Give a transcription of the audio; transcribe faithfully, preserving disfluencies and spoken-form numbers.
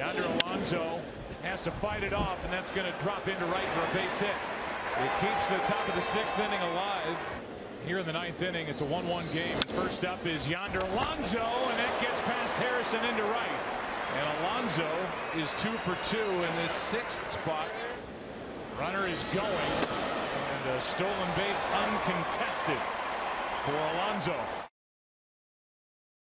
Yonder Alonso has to fight it off, and that's going to drop into right for a base hit. It keeps the top of the sixth inning alive. Here in the ninth inning, it's a one one game. First up is Yonder Alonso, and that gets past Harrison into right. And Alonso is two for two in this sixth spot. Runner is going, and a stolen base uncontested for Alonso.